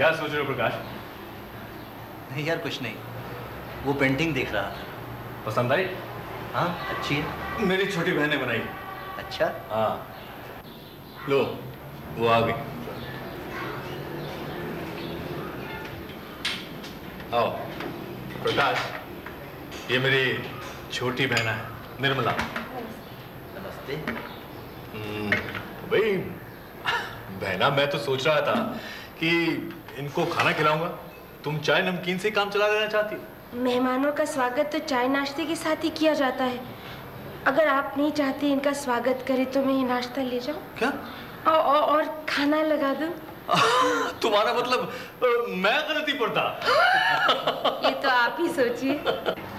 क्या सोच रहे हो प्रकाश? नहीं यार कुछ नहीं, वो पेंटिंग देख रहा था। पसंद आई? हाँ अच्छी है, मेरी छोटी बहन ने बनाई। अच्छा हाँ लो वो आ गई। आओ प्रकाश, ये मेरी छोटी बहन है निर्मला। नमस्ते। भाई बहना, मैं तो सोच रहा था कि इनको खाना खिलाऊंगा, तुम चाय नमकीन से काम चला लेना चाहती हो। मेहमानों का स्वागत तो चाय नाश्ते के साथ ही किया जाता है। अगर आप नहीं चाहते इनका स्वागत करें तो मैं ये नाश्ता ले जाऊं क्या? और खाना लगा दूं। तुम्हारा मतलब मैं गलती पर था। ये तो आप ही सोचिए।